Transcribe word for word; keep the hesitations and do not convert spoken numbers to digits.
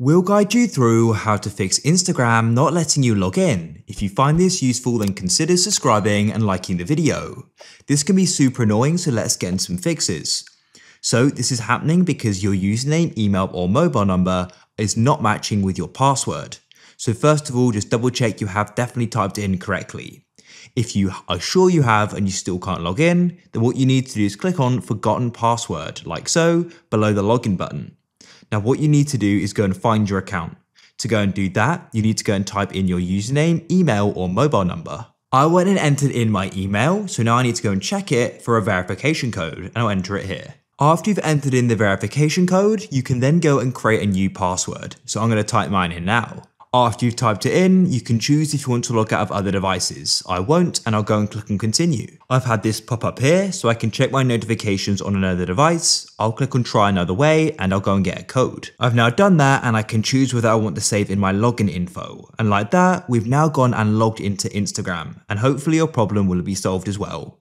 We'll guide you through how to fix Instagram not letting you log in. If you find this useful, then consider subscribing and liking the video. This can be super annoying, so let's get in some fixes. So this is happening because your username, email or mobile number is not matching with your password. So first of all, just double check you have definitely typed in correctly. If you are sure you have and you still can't log in, then what you need to do is click on Forgotten Password, like so, below the login button. Now what you need to do is go and find your account. To go and do that, you need to go and type in your username, email or mobile number. I went and entered in my email, so now I need to go and check it for a verification code, and I'll enter it here. After you've entered in the verification code, you can then go and create a new password. So I'm going to type mine in now. After you've typed it in, you can choose if you want to log out of other devices. I won't, and I'll go and click on continue. I've had this pop up here, so I can check my notifications on another device. I'll click on try another way, and I'll go and get a code. I've now done that, and I can choose whether I want to save in my login info. And like that, we've now gone and logged into Instagram, and hopefully your problem will be solved as well.